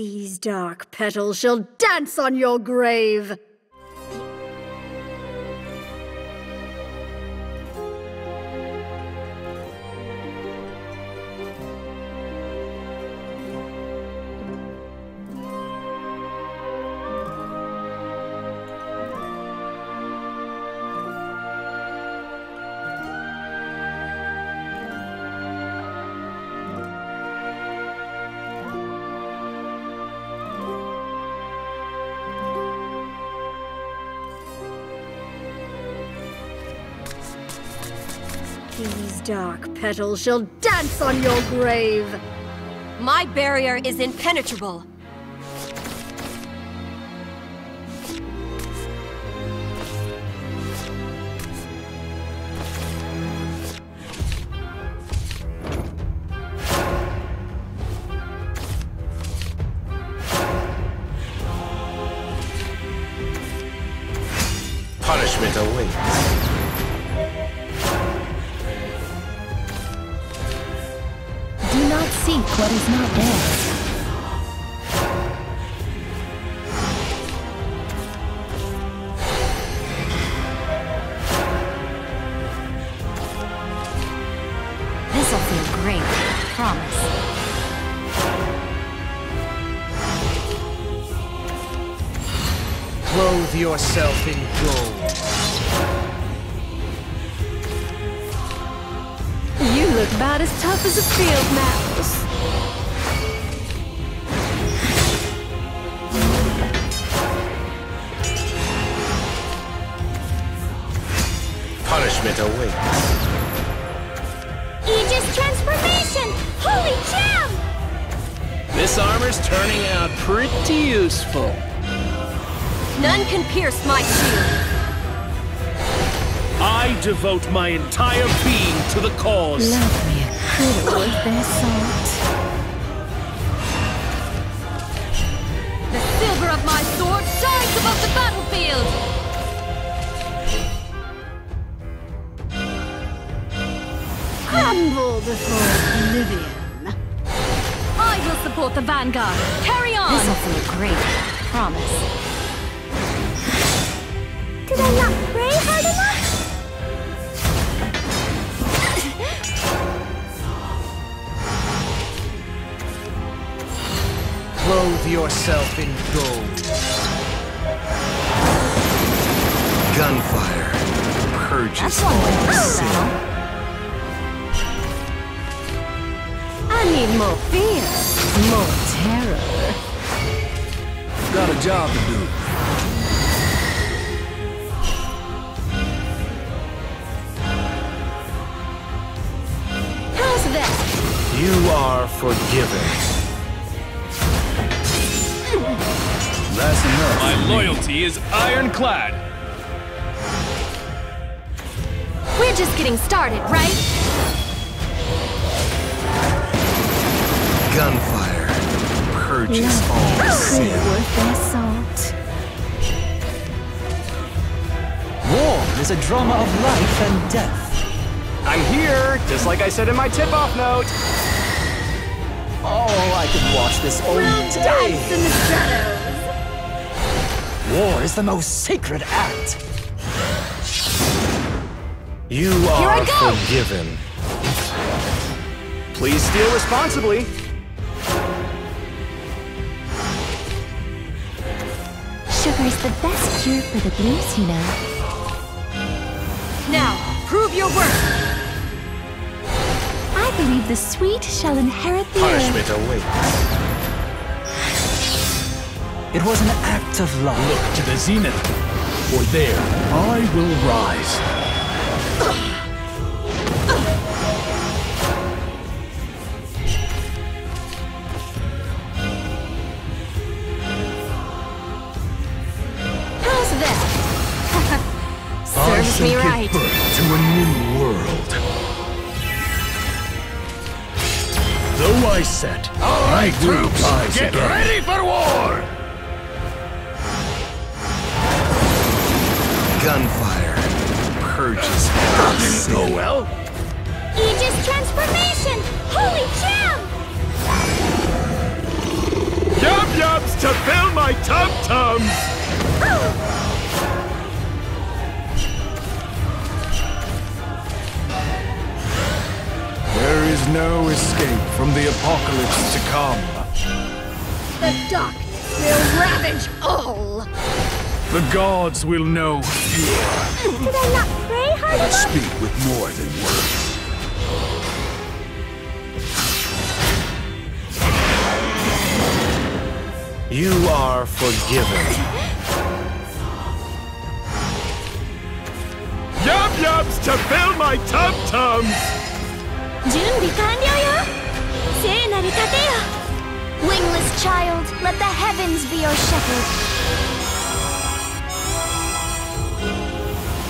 These dark petals shall dance on your grave! These dark petals shall dance on your grave! My barrier is impenetrable! Punishment awaits. Not seek what is not theirs. This'll feel great, promise. Clothe yourself in gold. You look about as tough as a field mouse. Punishment awaits. Aegis transformation! Holy gem! This armor's turning out pretty useful. None can pierce my shield. I devote my entire being to the cause. Love me a critter with their salt. The silver of my sword shines above the battlefield! Humble before oblivion. I will support the vanguard. Carry on! This will feel great. Promise. Did I not pray hard enough? Clothe yourself in gold. Gunfire purges all sin. Need more fear, more terror. Got a job to do. How's that? You are forgiven. That's enough. My loyalty is ironclad. We're just getting started, right? Gunfire purges all sin. Worth assault. War is a drama of life and death. I'm here, just like I said in my tip-off note. Oh, I could watch this all day. In the shadows. War is the most sacred act. You are forgiven. Please steal responsibly. Sugar's the best cure for the blues, you know. Now, prove your worth! I believe the sweet shall inherit the punishment awaits. It was an act of love. Look to the zenith, for there I will rise. Give birth to a new world. Though I set, my group lies again. Get ready for war! Gunfire purges. That didn't go well. Aegis transformation! Holy cow! Yep. to fill my tum-tums! There is no escape from the apocalypse to come. The darkness will ravage all! The gods will know fear. Did I not pray hard enough? Speak with more than words. You are forgiven. Yum-yums to fill my tum-tums! Wingless child, let the heavens be your shepherd.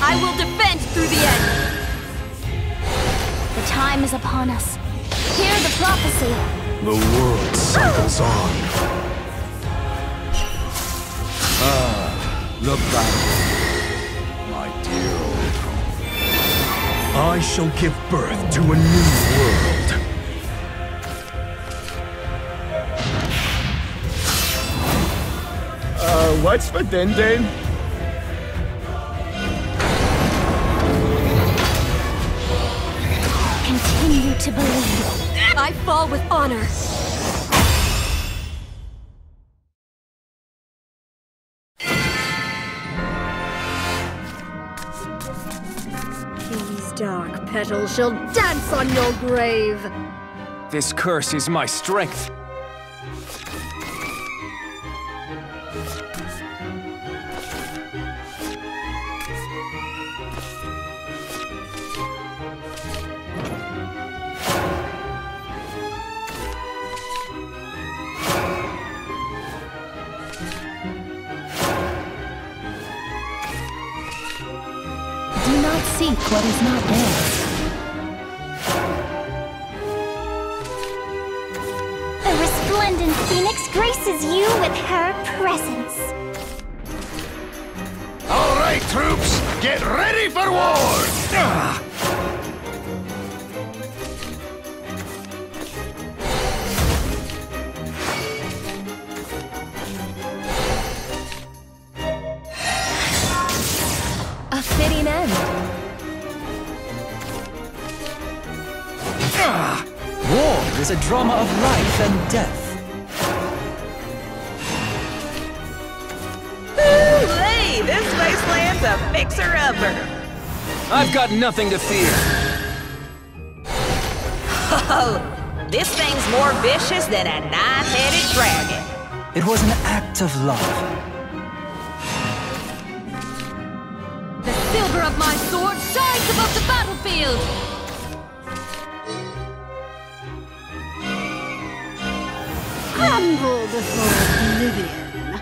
I will defend through the end. The time is upon us. Hear the prophecy. The world cycles on. The battle, my dear old friend. I shall give birth to a new world. What's for Denden? Continue to believe. I fall with honor. Dark petals shall dance on your grave! This curse is my strength! Do not seek what is not theirs. The resplendent phoenix graces you with her presence. All right, troops, get ready for war! A fitting end. War is a drama of life and death. Ooh, hey, this wasteland's a fixer-upper. I've got nothing to fear. Oh, this thing's more vicious than a nine-headed dragon. It was an act of love. Silver of my sword shines above the battlefield! Crumble before oblivion.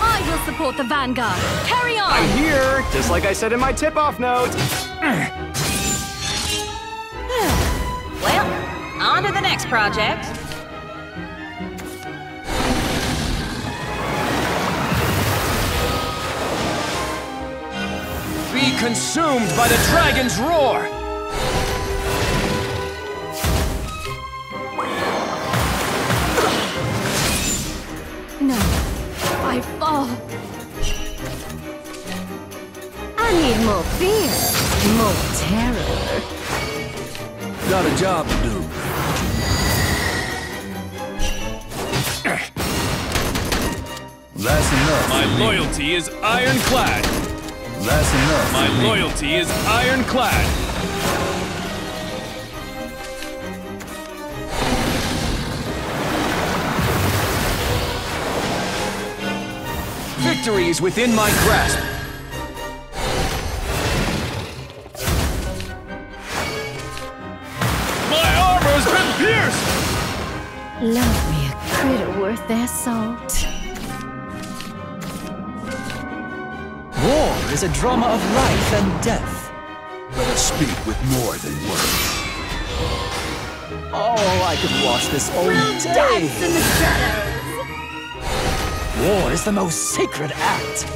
I will support the vanguard. Carry on! I'm here, just like I said in my tip-off note. Well, on to the next project. Be consumed by the dragon's roar! No, I fall. I need more fear, more terror. Got a job to do. That's enough. My loyalty is ironclad. That's enough. My loyalty is ironclad. Victory is within my grasp. My armor's been pierced! Love me a critter worth their salt. War is a drama of life and death. Let us speak with more than words. Oh, I could watch this all day. In the shadows. War is the most sacred act.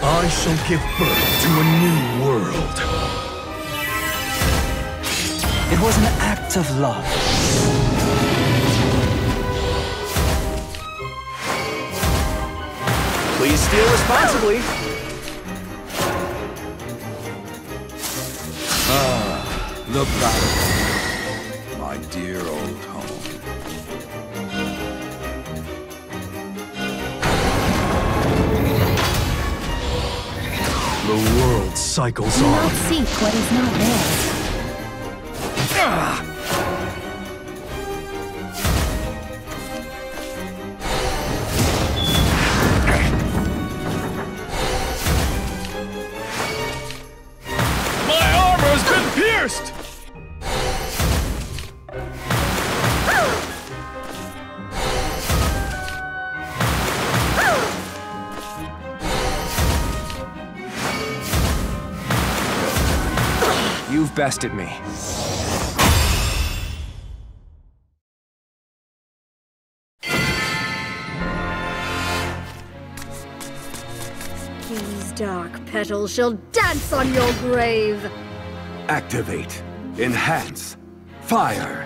I shall give birth to a new world. It was an act of love. Please steal responsibly. Ah, the battle. My dear old home. The world cycles on. Do not seek what is not there. My armor has been pierced! You've bested me. These dark petals shall dance on your grave! Activate. Enhance. Fire.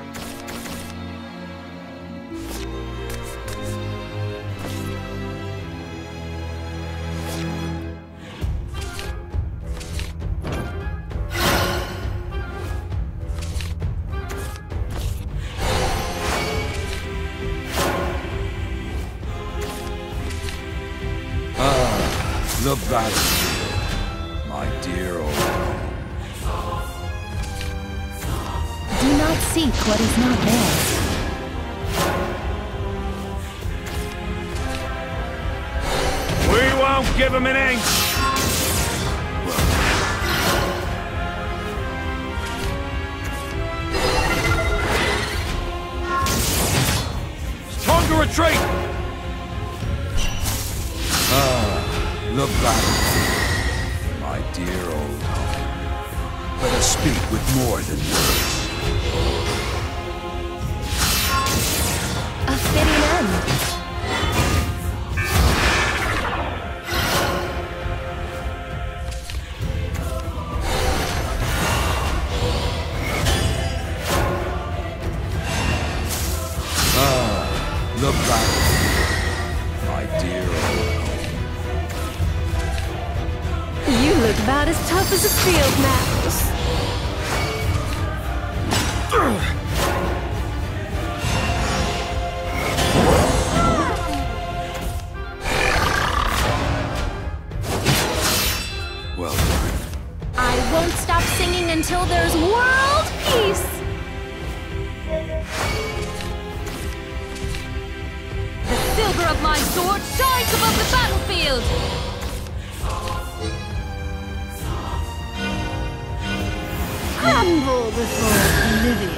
The battle, my dear old home. Do not seek what is not there. We won't give him an inch. Stronger retreat. The battle, my dear old home. Let us speak with more than words. A fitting end. Ah, the battle, my dear old home. You look about as tough as a field mouse. Well done. I won't stop singing until there's world peace. The silver of my sword shines above the battlefield. Crumble before oblivion.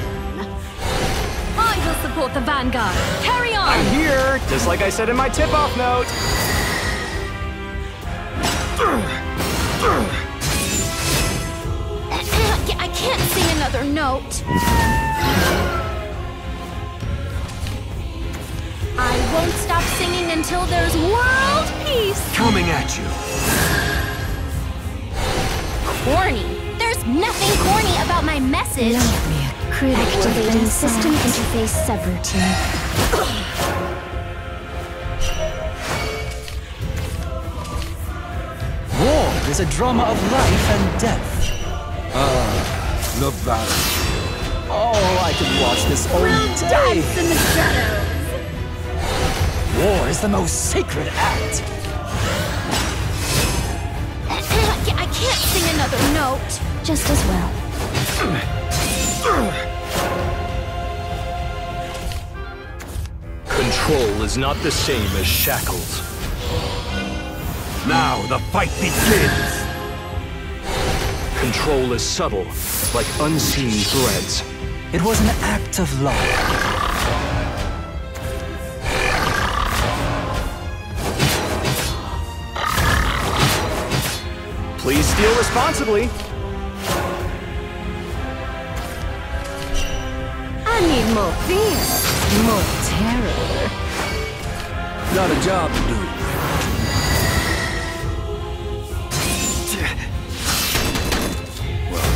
I will support the vanguard. Carry on! I'm here, just like I said in my tip-off note. I can't sing another note. I won't stop singing until there's world peace. Coming at you. Corny. Nothing corny about my message. Love me a critic. Activating system interface subroutine. War is a drama of life and death. Ah, the battlefield. Oh, I could watch this all day. Dance in the shadows. War is the most sacred act. I can't sing another note. Just as well. Control is not the same as shackles. Now the fight begins! Control is subtle, like unseen threads. It was an act of love. Please steal responsibly. Need more fear, more terror. Not a job to do. Well,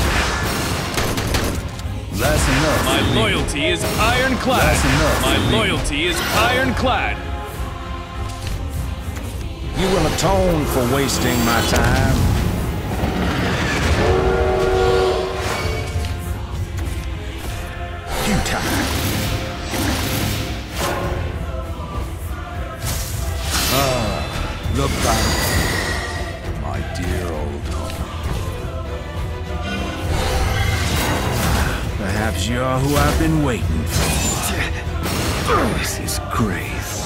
lesson enough. My loyalty is ironclad. That's enough. My loyalty is ironclad. You will atone for wasting my time. Look back, my dear old home. Perhaps you're who I've been waiting for. This is grace.